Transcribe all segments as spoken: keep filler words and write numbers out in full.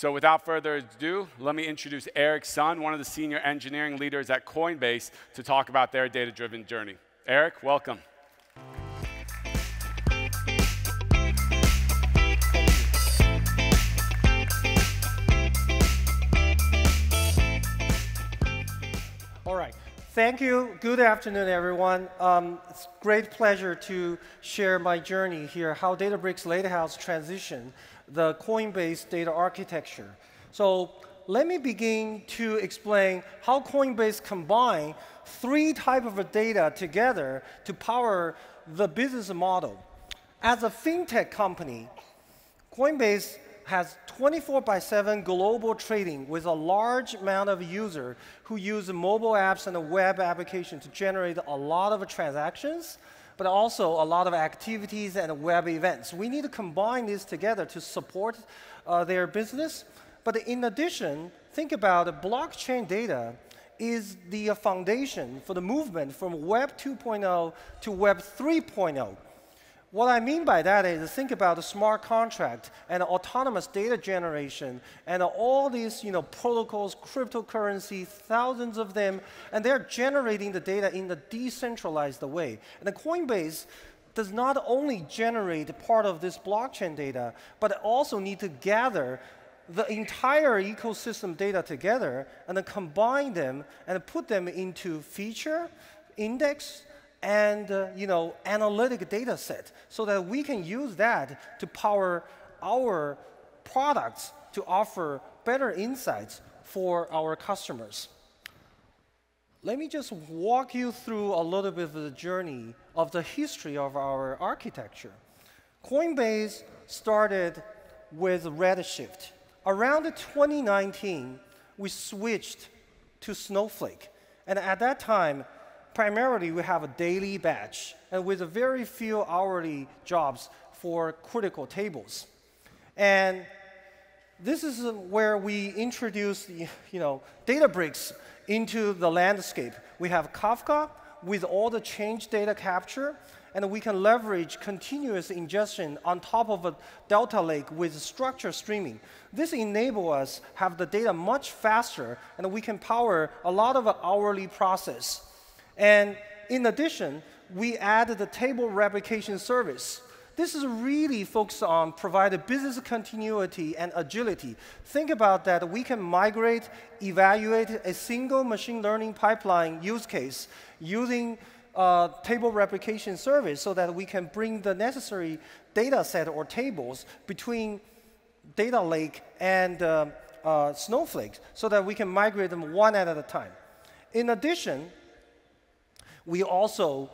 So without further ado, let me introduce Eric Sun, one of the senior engineering leaders at Coinbase, to talk about their data-driven journey. Eric, welcome. All right. Thank you. Good afternoon, everyone. Um, it's a great pleasure to share my journey here, how Databricks Lakehouse transitioned the Coinbase data architecture. So let me begin to explain how Coinbase combined three types of data together to power the business model. As a fintech company, Coinbase has twenty-four by seven global trading with a large amount of users who use mobile apps and a web application to generate a lot of transactions, but also a lot of activities and web events. We need to combine these together to support uh, their business. But in addition, think about it, blockchain data is the foundation for the movement from Web two point oh to Web three point oh. What I mean by that is think about the smart contract and autonomous data generation and all these you know, protocols, cryptocurrency, thousands of them, and they're generating the data in a decentralized way. And the Coinbase does not only generate part of this blockchain data, but also need to gather the entire ecosystem data together and then combine them and put them into feature, index, and uh, you know, analytic data set so that we can use that to power our products to offer better insights for our customers. Let me just walk you through a little bit of the journey of the history of our architecture. Coinbase started with Redshift. Around twenty nineteen, we switched to Snowflake, and at that time, primarily, we have a daily batch, and with a very few hourly jobs for critical tables. And this is where we introduce, you know, Databricks into the landscape. We have Kafka with all the change data capture, and we can leverage continuous ingestion on top of a Delta Lake with structure streaming. This enables us to have the data much faster, and we can power a lot of hourly process. And in addition, we added the table replication service. This is really focused on providing business continuity and agility. Think about that. We can migrate, evaluate a single machine learning pipeline use case using uh, table replication service so that we can bring the necessary data set or tables between Data Lake and uh, uh, Snowflake so that we can migrate them one at a time. In addition, we also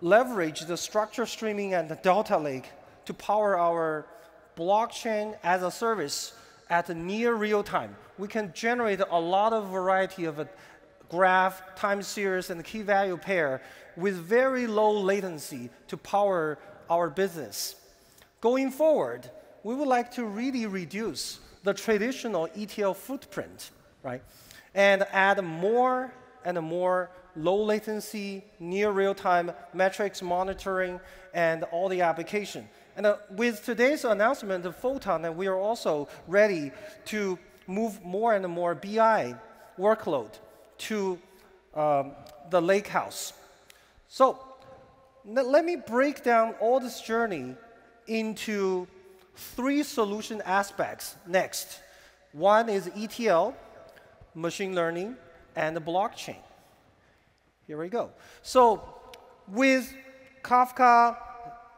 leverage the structure streaming and the Delta Lake to power our blockchain as a service at near real time. We can generate a lot of variety of a graph, time series, and key value pair with very low latency to power our business. Going forward, we would like to really reduce the traditional E T L footprint, right? And add more and more low latency, near real-time metrics monitoring, and all the application. And uh, with today's announcement of Photon, we are also ready to move more and more B I workload to um, the Lakehouse. So let me break down all this journey into three solution aspects next. One is E T L, machine learning, and the blockchain. Here we go. So with Kafka,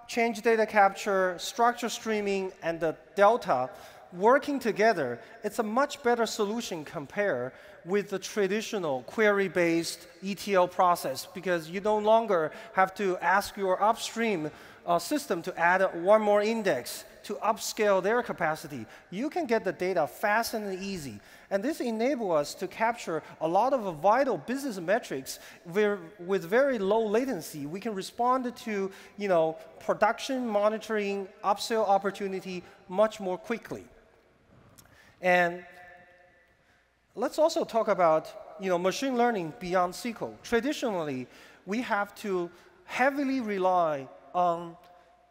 change data capture, structure streaming, and the Delta working together, it's a much better solution compared with the traditional query-based E T L process because you no longer have to ask your upstream uh, system to add one more index to upscale their capacity. You can get the data fast and easy. And this enables us to capture a lot of vital business metrics where with very low latency. We can respond to you know, production monitoring, upsell opportunity much more quickly. And let's also talk about you know, machine learning beyond S Q L. Traditionally, we have to heavily rely on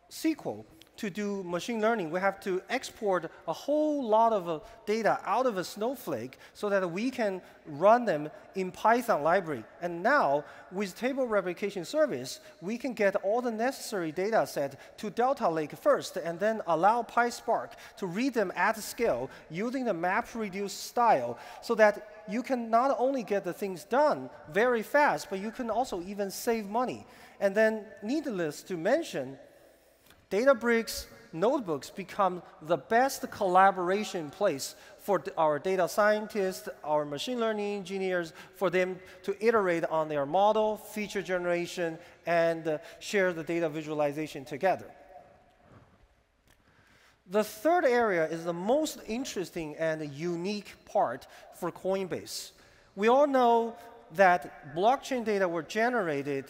S Q L to do machine learning, we have to export a whole lot of uh, data out of a Snowflake so that we can run them in Python library. And now, with table replication service, we can get all the necessary data set to Delta Lake first, and then allow PySpark to read them at scale using the MapReduce style, so that you can not only get the things done very fast, but you can also even save money. And then, needless to mention, Databricks notebooks become the best collaboration place for our data scientists, our machine learning engineers, for them to iterate on their model, feature generation, and uh, share the data visualization together. The third area is the most interesting and unique part for Coinbase. We all know that blockchain data were generated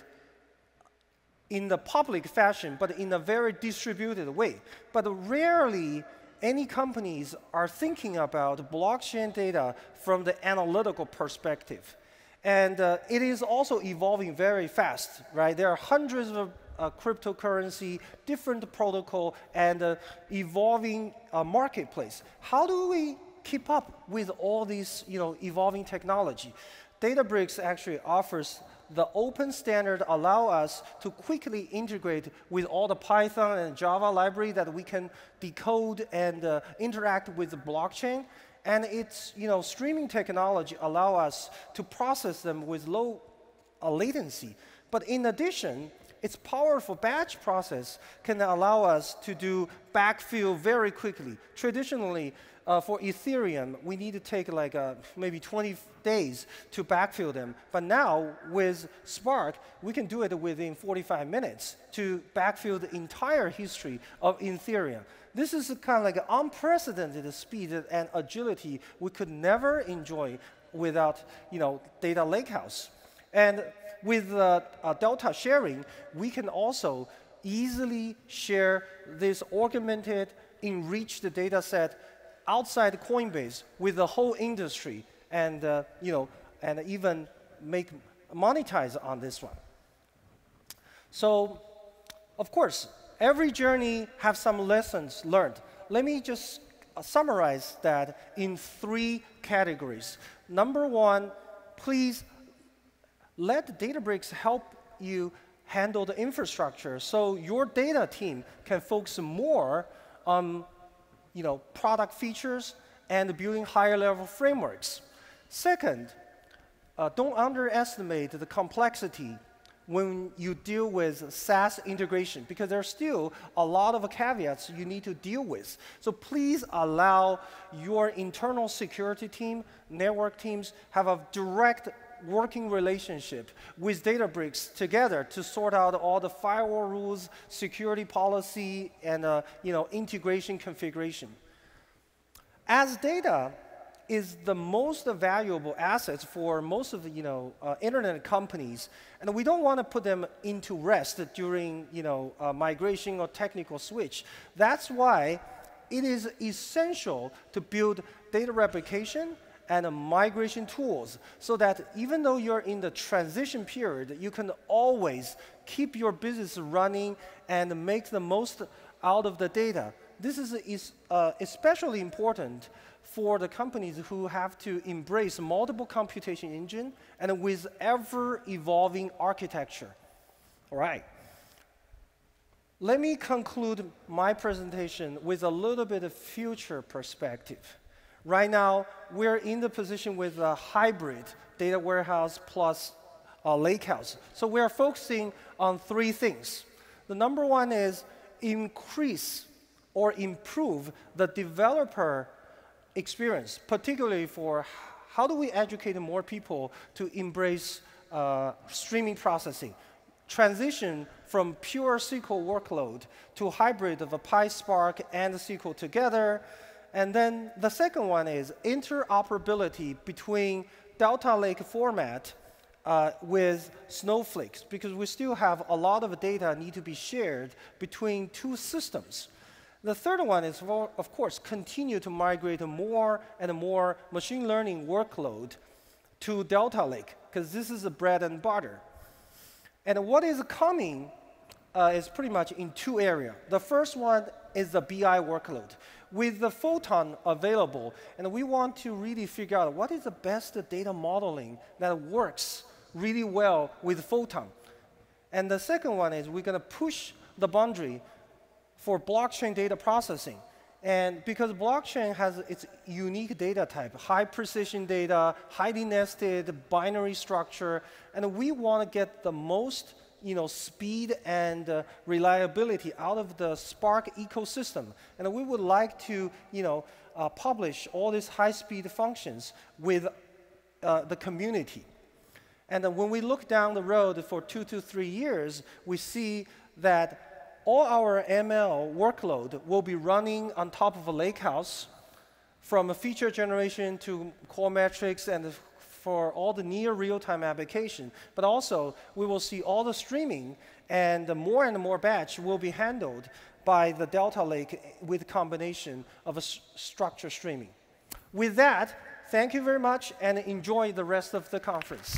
in the public fashion, but in a very distributed way. But rarely any companies are thinking about blockchain data from the analytical perspective. And uh, it is also evolving very fast, right? There are hundreds of uh, cryptocurrency, different protocol, and uh, evolving uh, marketplace. How do we keep up with all these you know, evolving technology? Databricks actually offers the open standard, allow us to quickly integrate with all the Python and Java library that we can decode and uh, interact with the blockchain. And its you know, streaming technology allow us to process them with low uh, latency. But in addition, its powerful batch process can allow us to do backfill very quickly. Traditionally, Uh, for Ethereum, we need to take like uh, maybe twenty days to backfill them. But now, with Spark, we can do it within forty-five minutes to backfill the entire history of Ethereum. This is kind of like an unprecedented speed and agility we could never enjoy without you know, Data Lakehouse. And with uh, uh, Delta sharing, we can also easily share this augmented, enriched data set outside Coinbase with the whole industry, and uh, you know, and even make monetize on this one. So, of course, every journey have some lessons learned. Let me just uh, summarize that in three categories. Number one, please let Databricks help you handle the infrastructure, so your data team can focus more on you know, product features and building higher-level frameworks. Second, uh, don't underestimate the complexity when you deal with SaaS integration, because there's still a lot of caveats you need to deal with. So please allow your internal security team, network teams, have a direct working relationship with Databricks together to sort out all the firewall rules, security policy, and uh, you know, integration configuration. As data is the most valuable assets for most of the you know, uh, internet companies, and we don't want to put them into rest during you know, uh, migration or technical switch. That's why it is essential to build data replication and uh, migration tools, so that even though you're in the transition period, you can always keep your business running and make the most out of the data. This is, is uh, especially important for the companies who have to embrace multiple computation engine and with ever-evolving architecture. All right. Let me conclude my presentation with a little bit of future perspective. Right now, we're in the position with a hybrid data warehouse plus a lakehouse. So we're focusing on three things. The number one is increase or improve the developer experience, particularly for how do we educate more people to embrace uh, streaming processing. Transition from pure S Q L workload to hybrid of a PySpark and S Q L together. And then the second one is interoperability between Delta Lake format uh, with Snowflake, because we still have a lot of data need to be shared between two systems. The third one is, well, of course, continue to migrate more and more machine learning workload to Delta Lake, because this is the bread and butter. And what is coming uh, is pretty much in two areas. The first one is a B I workload. With the Photon available, and we want to really figure out what is the best data modeling that works really well with Photon. And the second one is we're going to push the boundary for blockchain data processing. And because blockchain has its unique data type, high precision data, highly nested, binary structure, and we want to get the most you know, speed and uh, reliability out of the Spark ecosystem. And we would like to you know, uh, publish all these high-speed functions with uh, the community. And uh, when we look down the road for two to three years, we see that all our M L workload will be running on top of a Lakehouse, from a feature generation to core metrics and for all the near real-time application. But also, we will see all the streaming and more and more batch will be handled by the Delta Lake with combination of a structure streaming. With that, thank you very much, and enjoy the rest of the conference.